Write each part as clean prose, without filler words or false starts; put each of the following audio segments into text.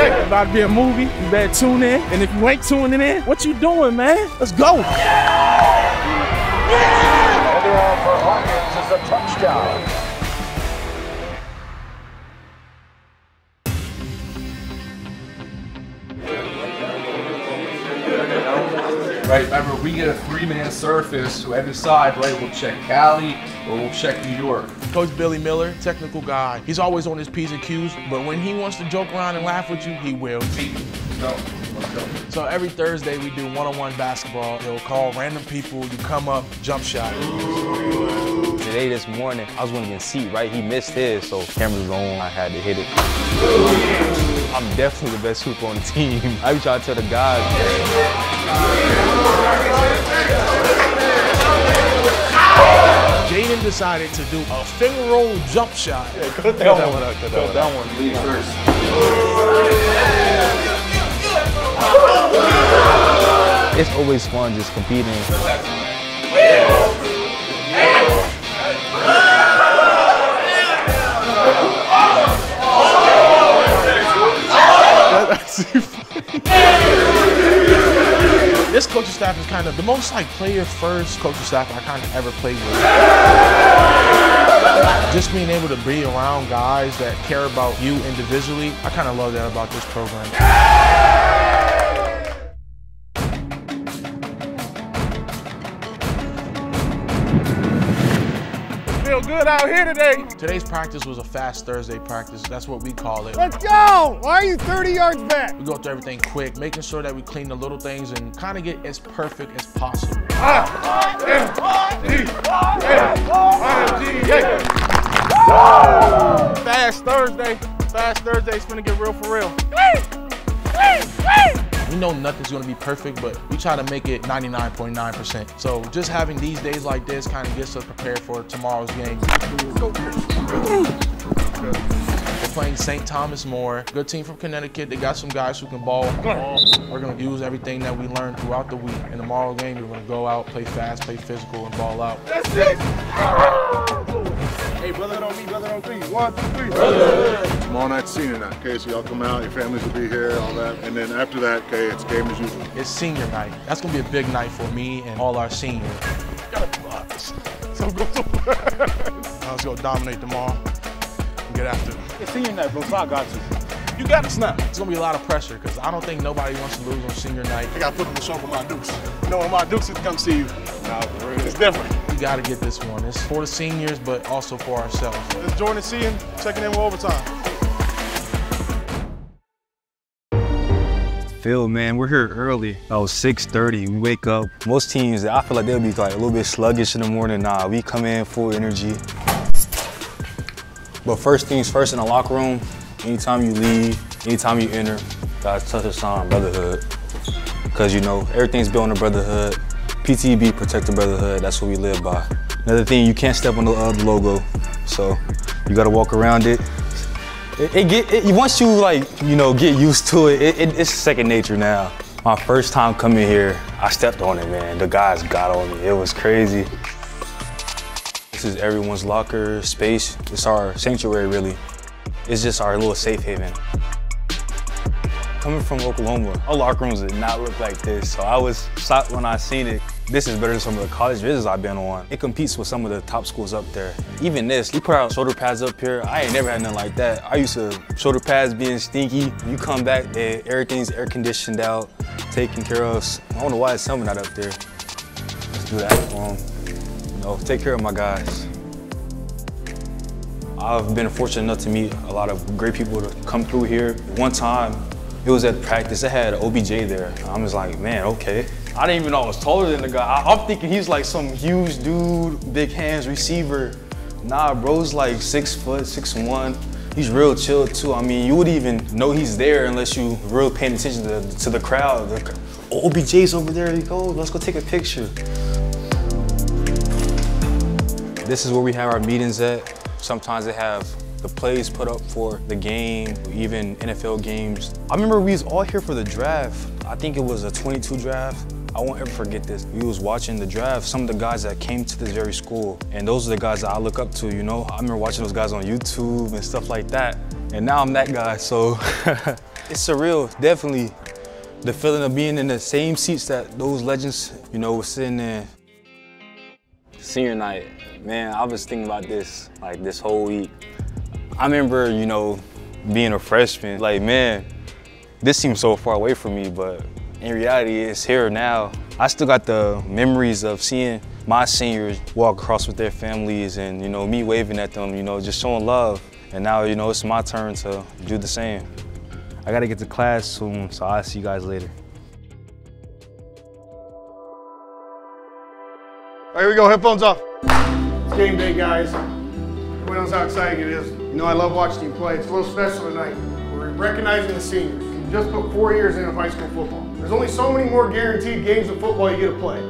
It's about to be a movie. You better tune in. And if you ain't tuning in, what you doing, man? Let's go. Yeah! Yeah! Overall for Hawkins is a touchdown. Right, remember, we get a three-man surface, so every side, right, we'll check Cali or we'll check New York. Coach Billy Miller, technical guy. He's always on his P's and Q's, but when he wants to joke around and laugh with you, he will. No. So every Thursday, we do one-on-one basketball. He'll call random people, you come up, jump shot. Today, this morning, I was winning in C, right? He missed his, so cameras was on, I had to hit it. I'm definitely the best hoop on the team. I be trying to tell the guys. Jaden decided to do a finger roll jump shot. Yeah, cut that one out. Lead first. It's always fun just competing. This coaching staff is kind of the most like player-first coaching staff I kind of ever played with. Just being able to be around guys that care about you individually, I kind of love that about this program. Good out here today. Today's practice was a fast Thursday practice. That's what we call it. Let's go! Why are you 30 yards back? We go through everything quick, making sure that we clean the little things and kind of get as perfect as possible. Fast Thursday. Fast Thursday's gonna get real for real. We know nothing's gonna be perfect, but we try to make it 99.9%. So just having these days like this kind of gets us prepared for tomorrow's game. We're playing St. Thomas More, good team from Connecticut. They got some guys who can ball. We're gonna use everything that we learned throughout the week. In tomorrow's game, we're gonna go out, play fast, play physical, and ball out. That's it. Hey, brother on me, brother on three. 1, 2, 3. Brother. Tomorrow night's senior night, okay? So y'all come out, your families will be here, all that. And then after that, okay, it's game as usual. It's senior night. That's gonna be a big night for me and all our seniors. Gotta box. So go so fast. Let's go dominate tomorrow and get after them. It's senior night, bro, so I got you. You got to snap. It's gonna be a lot of pressure because I don't think nobody wants to lose on senior night. I gotta put them to show for my Dukes. You know, when my Dukes is come see you. Nah, for real. It's different. We gotta get this one. It's for the seniors, but also for ourselves. It's Jordan Seaton checking in with overtime. Phil, man, we're here early. Oh, 6:30. We wake up. Most teams, I feel like they'll be like a little bit sluggish in the morning. Nah, we come in full energy. But first things first in the locker room. Anytime you leave, anytime you enter, guys, touch the sign, brotherhood. Because, you know, everything's built on the brotherhood. PTB, protect the brotherhood, that's what we live by. Another thing, you can't step on the logo, so you gotta walk around it. Once you, like, you know, get used to it, it's second nature now. My first time coming here, I stepped on it, man. The guys got on me, it was crazy. This is everyone's locker, space. It's our sanctuary, really. It's just our little safe haven. Coming from Oklahoma, our locker rooms did not look like this, so I was shocked when I seen it. This is better than some of the college visits I've been on. It competes with some of the top schools up there. Even this, we put our shoulder pads up here. I ain't never had nothing like that. I used to shoulder pads being stinky. You come back, everything's air conditioned out, taken care of. I don't know why it's summer not up there. Let's do that. You know, take care of my guys. I've been fortunate enough to meet a lot of great people to come through here. One time, it was at practice, I had OBJ there. I'm just like, man, okay. I didn't even know I was taller than the guy. I'm thinking he's like some huge dude, big hands, receiver. Nah, bro's like 6 foot, 6'1". He's real chill too. I mean, you wouldn't even know he's there unless you real paying attention to the crowd. Oh, OBJ's over there, he goes, let's go take a picture. This is where we have our meetings at. Sometimes they have the plays put up for the game, even NFL games. I remember we was all here for the draft. I think it was a 22 draft. I won't ever forget this. We was watching the draft, some of the guys that came to this very school, and those are the guys that I look up to, you know? I remember watching those guys on YouTube and stuff like that. And now I'm that guy, so it's surreal. Definitely the feeling of being in the same seats that those legends, you know, were sitting in. Senior night, man, I was thinking about this, like, this whole week. I remember, you know, being a freshman, like, man, this seems so far away from me, but in reality, it's here now. I still got the memories of seeing my seniors walk across with their families and, you know, me waving at them, you know, just showing love. And now, you know, it's my turn to do the same. I gotta get to class soon, so I'll see you guys later. All right, here we go, headphones off. It's game day, guys. Everyone knows how exciting it is. You know, I love watching you play. It's a little special tonight. We're recognizing the seniors. You just put 4 years in of high school football. There's only so many more guaranteed games of football you get to play.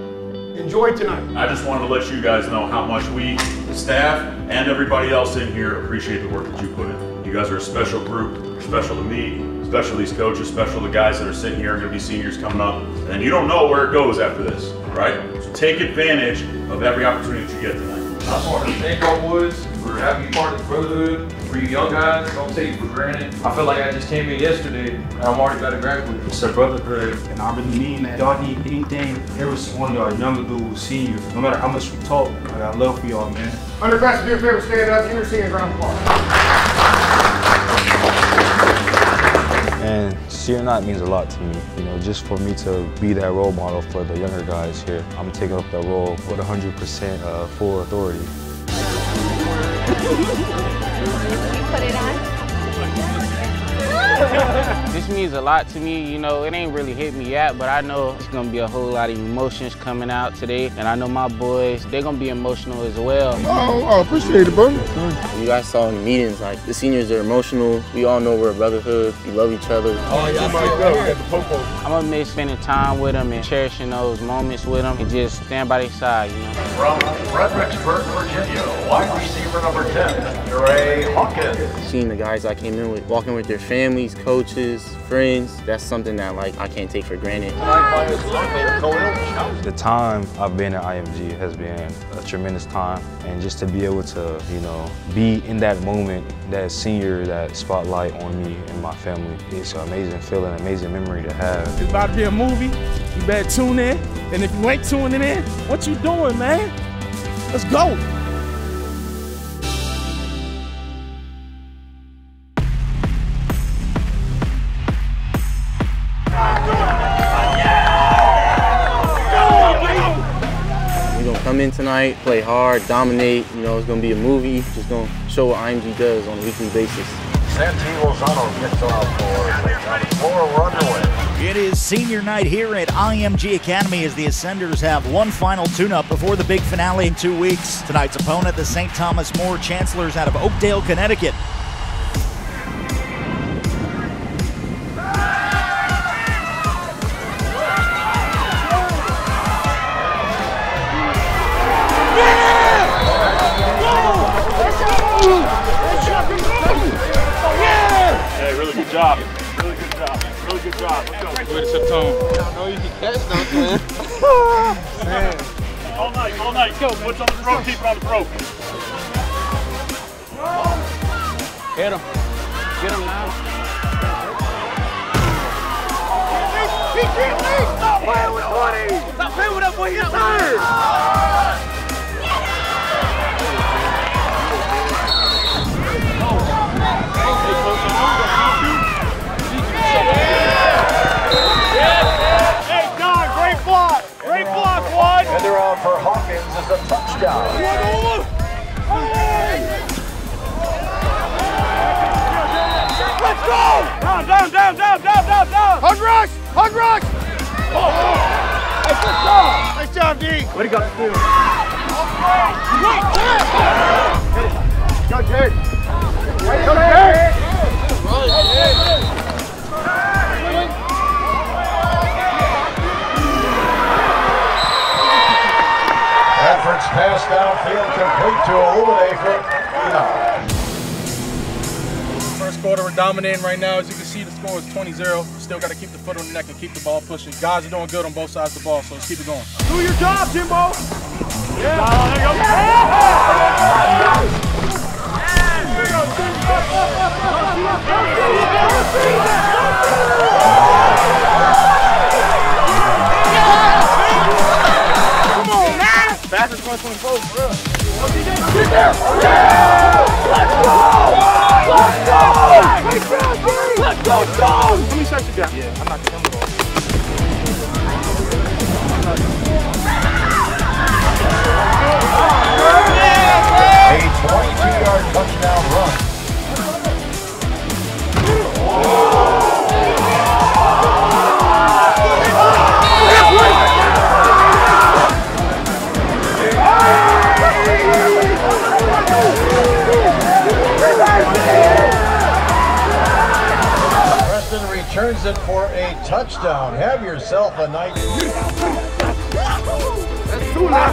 Enjoy tonight. I just wanted to let you guys know how much we, the staff, and everybody else in here appreciate the work that you put in. You guys are a special group. You're special to me, special to these coaches, special to the guys that are sitting here and going to be seniors coming up. And you don't know where it goes after this, right? So take advantage of every opportunity that you get tonight. I'm part of Danko Woods. We're happy to be part of the brotherhood. For you young guys, don't take it for granted. I feel like I just came in yesterday, and I'm already about to graduate. It's a brotherhood, and I really mean that. Y'all need anything, every one of y'all younger dudes, seniors, no matter how much we talk, like, I love for y'all, man. Underpass, do your favorite, stand up, you're seniors, round the ball. And senior night means a lot to me, you know, just for me to be that role model for the younger guys here. I'm taking up that role with 100% full authority. Put it on. This means a lot to me, you know, it ain't really hit me yet, but I know it's gonna be a whole lot of emotions coming out today, and I know my boys, they're gonna be emotional as well. Oh, I appreciate it, bro. You guys saw in the meetings, like, the seniors are emotional. We all know we're a brotherhood. We love each other. Oh, yeah, I'm gonna miss spending time with them and cherishing those moments with them and just stand by their side, you know. From Fredericksburg, Virginia, wide receiver number 10, Dre Hawkins. Seeing the guys I came in with, walking with their families, coaches, friends, that's something that, like, I can't take for granted. The time I've been at IMG has been a tremendous time, and just to be able to, you know, be in that moment, that senior, that spotlight on me and my family, it's an amazing feeling, an amazing memory to have. It's about to be a movie, you better tune in, and if you ain't tuning in, what you doing, man? Let's go. Come in tonight, play hard, dominate. You know, it's going to be a movie. Just going to show what IMG does on a weekly basis. Santi Rosano gets out for more runway. It is senior night here at IMG Academy as the Ascenders have one final tune-up before the big finale in 2 weeks. Tonight's opponent, the St. Thomas More Chancellors out of Oakdale, Connecticut. What's on the rope? Keep it on the rope. Hit him. Get him now. He can't leave. Stop playing with 20. Stop playing with that boy. He's tired. Hey, Don, great block. Great block, one. And they're out for Hawkins as a touchdown. Let's go! Down. Hug rush! Oh. Nice job, D. Way to go, Stu. Go, Jake. Pass downfield complete to OBJ for first quarter. We're dominating right now. As you can see, the score is 20-0. Still got to keep the foot on the neck and keep the ball pushing. Guys are doing good on both sides of the ball, so let's keep it going. Do your job, Jimbo. Yeah. There you go. Come on, man! Fastest 124, for real. Get there! Let's go! Let's go! Let's go, Jerry! Let's go, Jones! How many shots you got? Yeah, I'm not killing it all. A 22-yard touchdown run. Preston returns it for a touchdown. Have yourself a night. That's two now.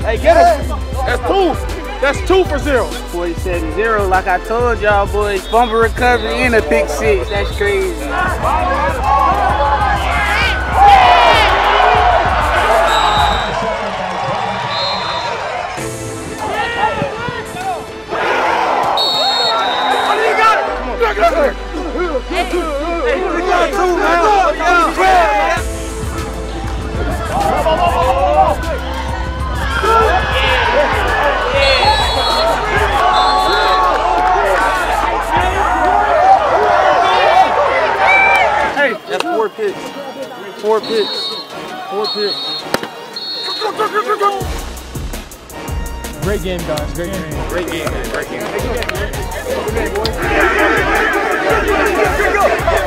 Hey, get it. That's two. That's 2 for 0. 47-0, like I told y'all, boys. Fumble recovery and a pick six. That's crazy. That's 4 picks. Great game, guys. Great game.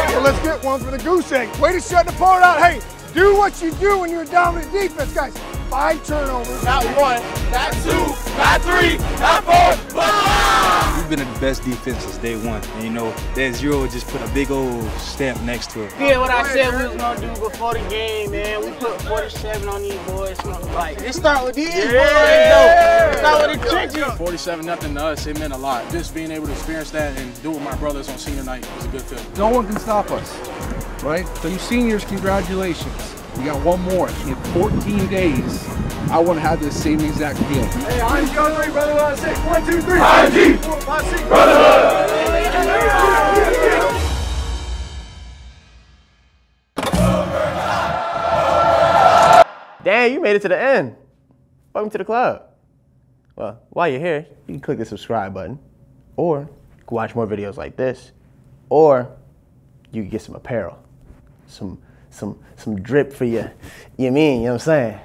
Well, let's get one for the goose egg. Way to shut the part out. Hey, do what you do when you're a dominant defense, guys. 5 turnovers. Not 1, not 2, not 3, not 4, but we've been the best defense since day one. And you know, that 0 just put a big old stamp next to it. Yeah, what I said we was going to do before the game, man. We put 47 on these boys. Like, it start with these boys, though. It start with the trenches. 47-0 to us, it meant a lot. Just being able to experience that and do it with my brothers on senior night was a good feeling. No one can stop us, right? So you seniors, congratulations. We got one more. In 14 days, I want to have this same exact feel. Hey, I'm John 3, brother, 6. 1, 2, 3. IG! 4, 5, 6. Brotherhood! Dang, you made it to the end. Welcome to the club. Well, while you're here, you can click the subscribe button, or you can watch more videos like this, or you can get some apparel, some drip for you, you know what I'm saying?